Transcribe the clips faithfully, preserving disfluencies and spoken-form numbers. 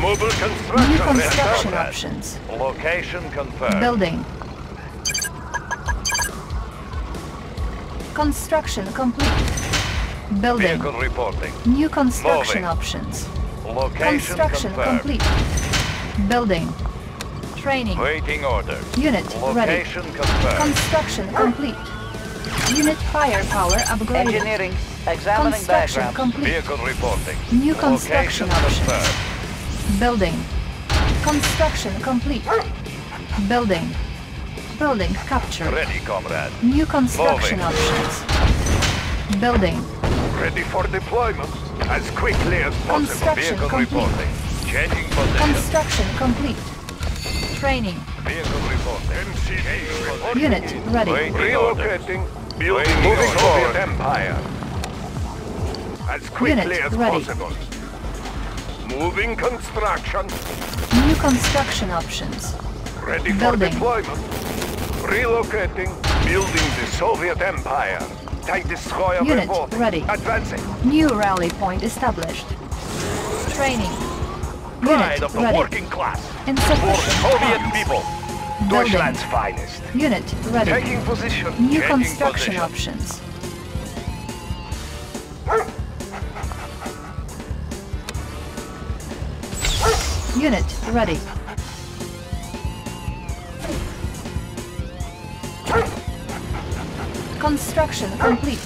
Mobile construction. New construction options. Location confirmed. Building. Construction complete. Building. Vehicle reporting. New construction Moving. Options. Location construction confirmed. Complete. Building. Training. Waiting order. Unit Location ready. Confirmed. Construction complete. Unit firepower upgraded. Engineering. Examining construction diagrams. Complete. Vehicle reporting. New construction Location options. Confirmed. Building. Construction complete. Building. Building captured. Ready, comrade. New construction Moving. Options. Building. Ready for deployment. As quickly as possible. Construction Vehicle complete. Reporting. Changing position. Construction complete. Training. Vehicle report. M C A. Unit ready. Relocating. Building. Moving forward. Empire. As quickly Unit as ready. Possible. Moving construction. New construction options. Ready Building. For deployment. Relocating. Building the Soviet Empire. Tank destroyer Unit report. Ready. Advancing. New rally point established. Training. Pride Unit of the ready. Working class. For Soviet people. Building. Deutschland's finest. Unit ready. Taking position. New Changing construction position. Options. Unit ready. Construction complete.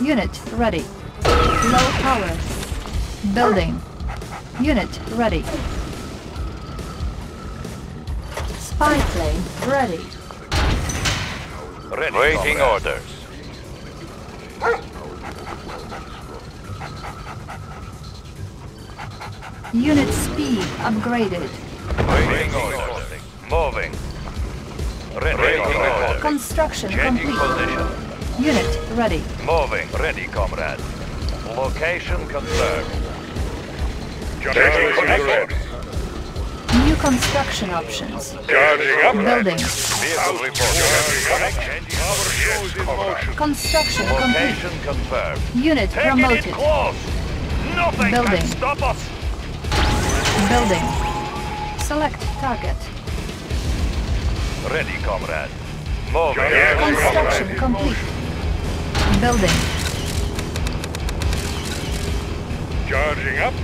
Unit ready. Low power. Building. Unit ready. Spy plane ready. Ready. Waiting orders. Unit speed upgraded. Waiting orders. Moving. Ready. Order. Construction Changing complete. Position. Unit ready. Moving. Ready, comrade. Location confirmed. Changing position. New construction options. Building. Construction complete. Confirmed. Unit promoted. Nothing Building. Can stop us. Building. Select target. Ready, comrade. Moving. Construction complete. Building. Charging up,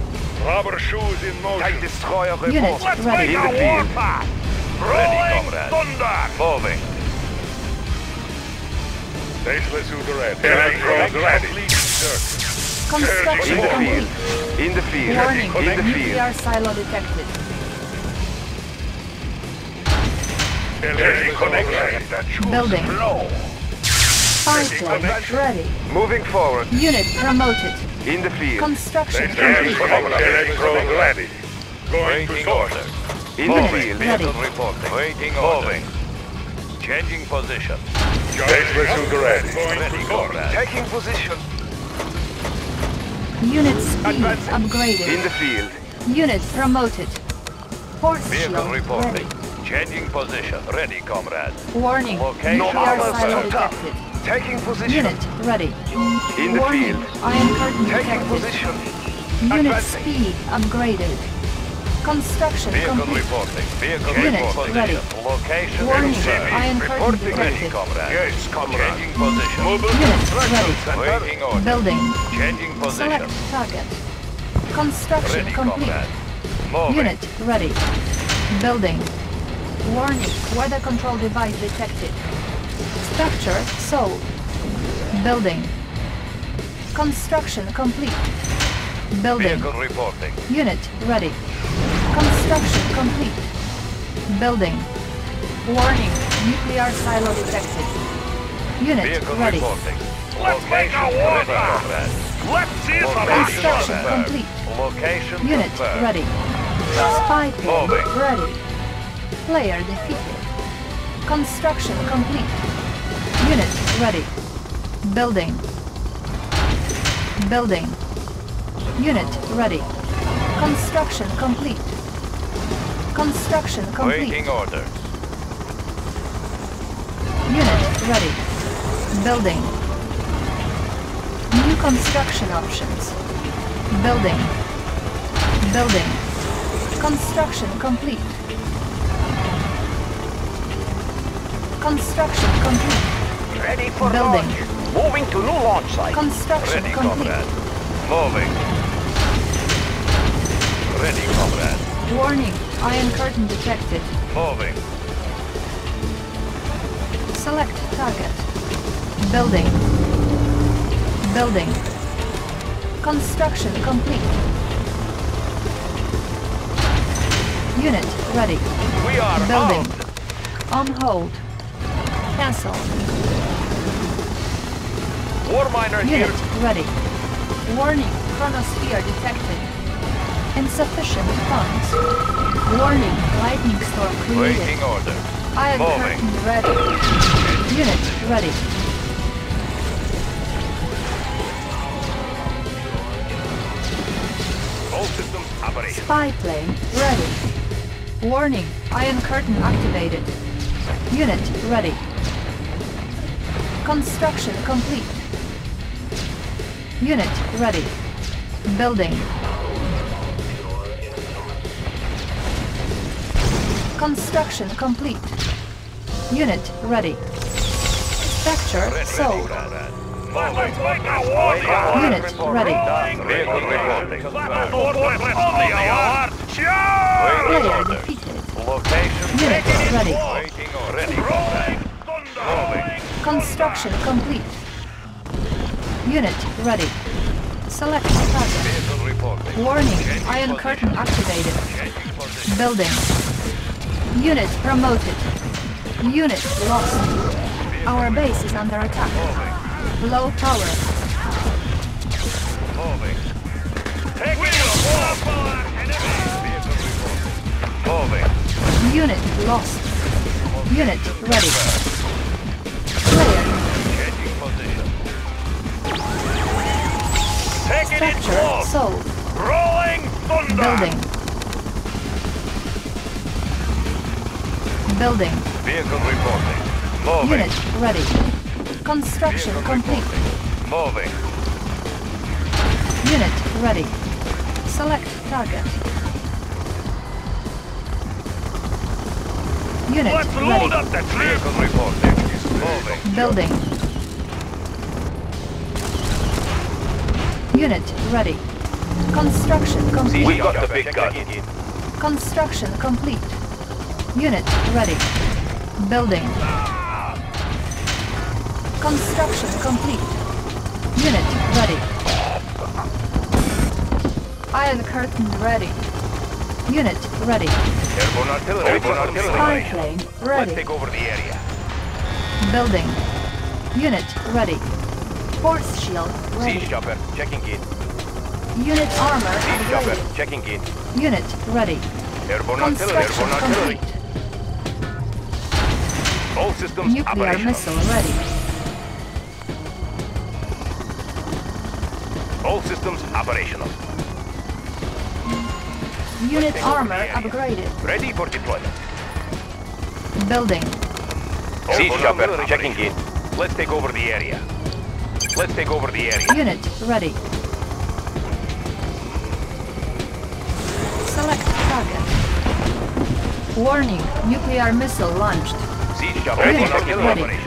rubber shoes in motion. Tank destroyer report. Unit Let's ready. Make a warpath. Rolling thunder. Moving. Baseless Uderad. Electrons ready. Construction complete. In the field. Warning. In the field. Nuclear silo detected. Energy connection. Building. Fireplane ready. Moving forward. Unit promoted. In the field. Construction complete. Electrons ready. Going to source. In the field. Reporting. Waiting Moving. Changing position. Baseless suit ready. Ready for that. Taking position. Unit speed upgraded. In the field. Unit promoted. Force Vehicle reporting. Changing position. Ready, comrade. Warning. Okay. No armor detected. Taking position. Unit ready. In the Warning. Field. Iron curtain Taking detected. Position. Unit Advancing. Speed upgraded. Construction Vehicle complete. Reporting. Vehicle Unit reporting. Ready. Location Warning. Confirmed. Iron curtain detected. Comrade. Yes, comrade. Changing position. Mobile Unit ready. Waiting order. Building. Changing position. Select target. Construction ready, complete. Unit ready. Building. Warning. Weather control device detected. Structure sold. Building. Construction complete. Building. Vehicle reporting. Unit ready. Construction complete. Building. Warning. Nuclear silo detected. Unit Vehicle ready. Reporting. Let's Location make a war! Let's see some action! Construction complete. Location Unit confirmed. Ready. Spy plane ready. Player defeated. Construction complete. Unit ready. Building. Building. Unit ready. Construction complete. Construction complete. Waiting order. Unit ready. Building. New construction options. Building. Building. Construction complete. Construction complete. Ready for building. Launch. Moving to new launch site. Construction ready, complete. Comrade. Moving. Ready, comrade. Warning. Iron curtain detected. Moving. Select target. Building. Building. Construction complete. Unit ready. We are building. Armed. On hold. Cancel. War miner here. Unit ready. Warning. Chronosphere detected. Insufficient funds. Warning. Lightning storm created. Waiting order. Iron curtain ready. Unit ready. All systems operating. Spy plane ready. Warning. Iron curtain activated. Unit ready. Construction complete. Unit ready. Building. Construction complete. Unit ready. Spectre ready, sold. Ready, ready. Unit ready. Area defeated. Unit ready. Ready. Construction complete. Unit ready. Select target. Warning. Iron curtain activated. Building. Unit promoted. Unit lost. Our base is under attack. Low power. Unit lost. Unit ready. Clear. Structure sold. Building. Building. Vehicle reporting. Moving. Unit ready. Construction vehicle complete. Reporting. Moving. Unit ready. Select target. Unit let's ready. Load up the vehicle reporting. Moving. Building. Unit ready. Construction complete. We got the big gun. Construction complete. Unit ready. Building. Construction complete. Unit ready. Iron curtain ready. Unit ready. Airborne artillery. Spy plane ready. Let's take over the area. Building. Unit ready. Force shield ready. Sea chopper checking in. Unit armor sea chopper checking in. Unit ready. Airborne artillery. Airborne artillery. All systems nuclear operational. Missile ready. All systems operational. Unit armor upgraded. Ready for deployment. Building. Siege chopper checking in. Let's take over the area. Let's take over the area. Unit ready. Select target. Warning. Nuclear missile launched. Siege chopper ready. Ready.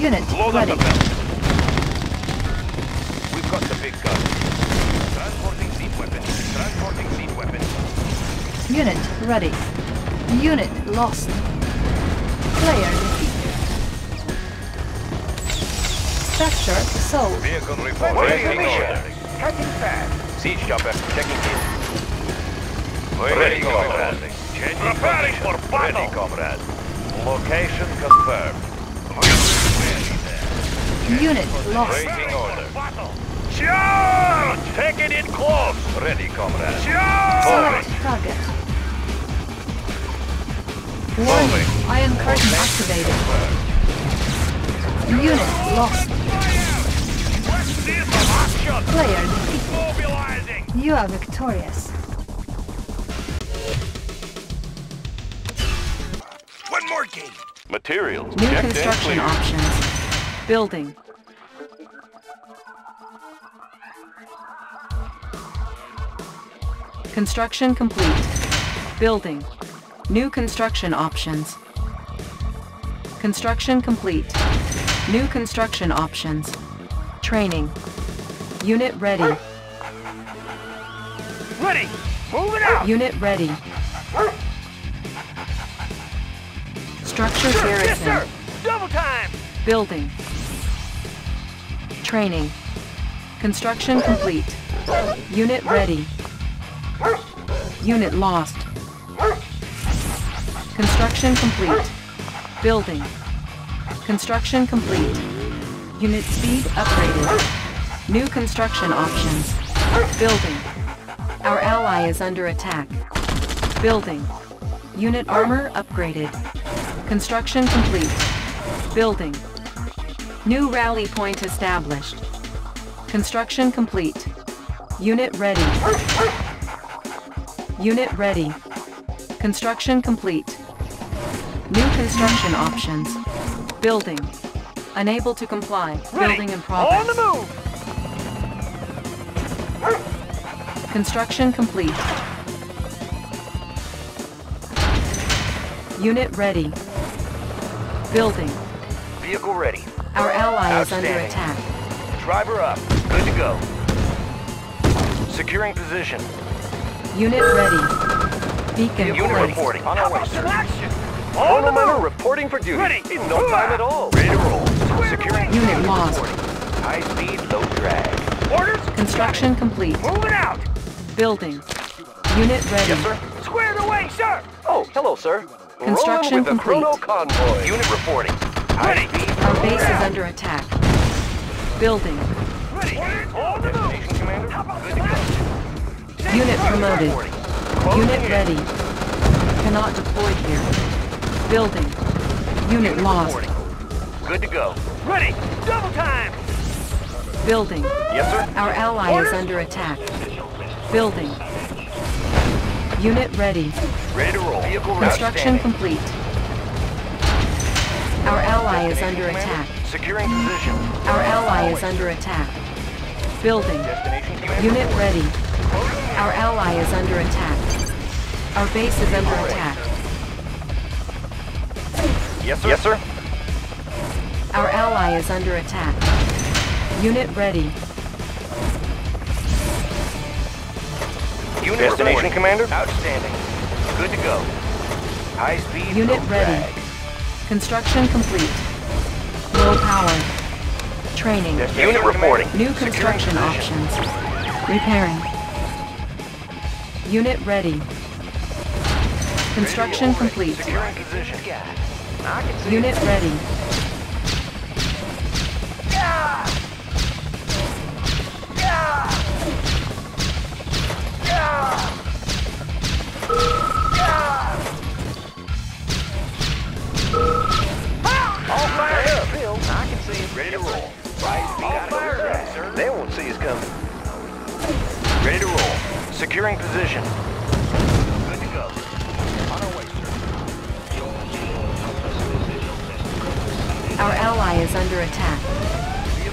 Unit load ready. We've got the big gun. Transporting seat weapon. Transporting seat weapon. Unit ready. Unit lost. Player defeated. Structure sold. Vehicle reporting. Siege chopper, checking in. Ready, ready comrade. Preparing for battle. Ready, comrade. Location confirmed. Ready. Unit lost. Waiting order. Charge! Taking it close. Ready, comrade. Charge! Select target. Warning. Iron curtain activated. Unit lost. Player defeated. You are victorious. One more game. Materials. New construction options. Building. Construction complete. Building. New construction options. Construction complete. New construction options. Training. Unit ready. Ready! Move it out! Unit ready. Structure sir, garrison. Yes, sir! Double time! Building. Training. Construction complete. Unit ready. Unit lost. Construction complete. Building. Construction complete. Unit speed upgraded. New construction options. Building. Our ally is under attack. Building. Unit armor upgraded. Construction complete. Building. New rally point established. Construction complete. Unit ready. Unit ready. Construction complete. New construction options. Building. Unable to comply. Ready. Building in progress. On the move! Construction complete. Unit ready. Building. Vehicle ready. Our ally is under attack. Driver up. Good to go. Securing position. Unit ready. Beacon Unit reporting. On our way, sir. All the member reporting for duty. Ready. In no time at all. Ready to roll. Securing unit lost. High speed, low drag. Orders. Construction complete. Moving out. Building. Unit ready. Yes, sir. Squared away, sir. Oh, hello, sir. Construction complete. Rolling with the chrono convoy. Unit reporting. Ready. Our base is under attack. Building. Ready. All the move. Commander. Good to go. Unit promoted. Unit ready. Cannot deploy here. Building. Unit lost. Good to go. Ready. Double time. Building. Yes, sir. Our ally Orders. is under attack. Building. Unit ready. Ready to roll. Vehicle Construction complete. Our ally is under attack. Securing position. Our ally is under attack. Building. Unit ready. Our ally is under attack. Our base is under attack. Yes, sir. Yes, sir. Our ally is under attack. Unit ready. Unit Destination, Commander. Outstanding. Good to go. High speed. Unit ready. Drag. Construction complete. Low power. Training. Unit reporting. New construction options. Repairing. Unit ready. Construction complete. Securing position. Unit ready. Yeah. Yeah. Yeah. Yeah. All fired up, Bill. I can see it. Ready to roll. All fired up, sir. They won't see us coming. Ready to roll. Securing position. Good to go. On our way. Our ally is under attack.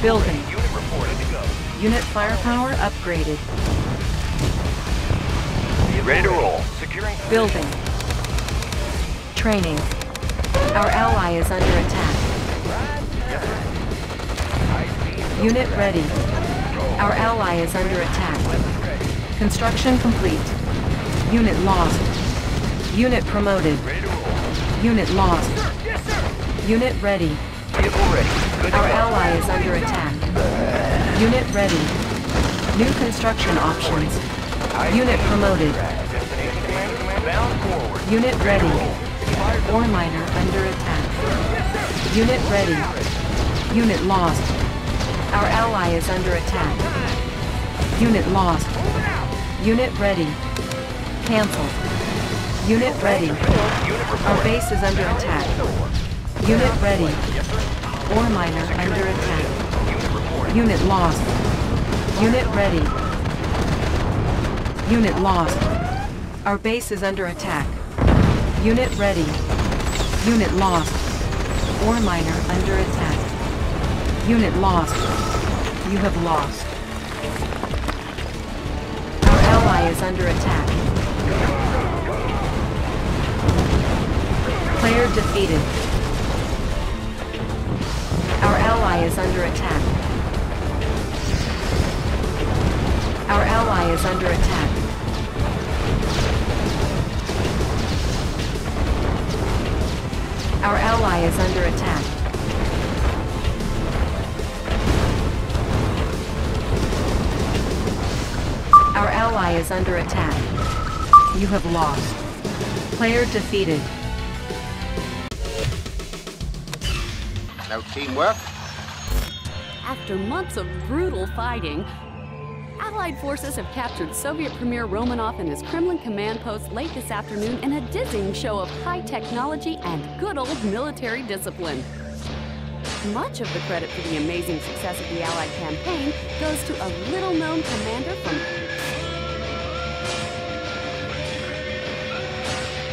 Building. Unit firepower upgraded. Ready to roll. Securing. Building. Training. Our ally is under attack. Unit ready. Our ally is under attack. Construction complete. Unit lost. Unit promoted. Unit lost. Unit ready. Our ally is under attack. Unit ready. New construction options. Unit promoted. Unit ready. Ore miner under attack. Unit ready. Unit lost. Our ally is under attack. Unit lost. Unit ready. Cancelled. Unit ready. Our base is under attack. Unit ready. Ore miner under attack. Unit lost. Unit ready. Unit lost. Our base is under attack. Unit ready. Unit lost. Ore miner under attack. Unit lost. You have lost. Our ally is under attack. Player defeated. Our ally is under attack. Our ally is under attack. Our ally is under attack. Our ally is under attack. You have lost. Player defeated. No teamwork. After months of brutal fighting, Allied forces have captured Soviet Premier Romanov and his Kremlin command post late this afternoon in a dizzying show of high technology and good old military discipline. Much of the credit for the amazing success of the Allied campaign goes to a little-known commander from